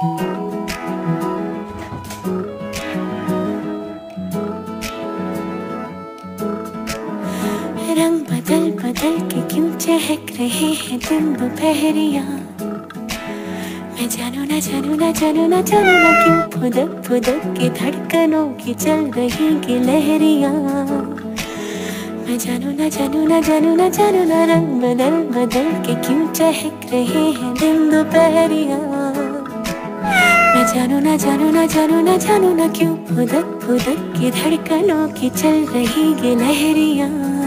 रंग बदल बदल के क्यों चहक रहे हैं दिन दोपहरिया। मैं जानू ना जानू ना जानू ना जानू ना क्यों फुदक फुदक के धड़कनों की चल रही की लहरिया। मैं जानू ना जानू ना जानू ना जानू ना रंग बदल बदल के क्यों चहक रहे हैं दिन दोपहरिया। मैं जानू ना जानू ना जानू ना जानू ना क्यों फुदक फुदक के धड़कनों की चल रही की लहरिया।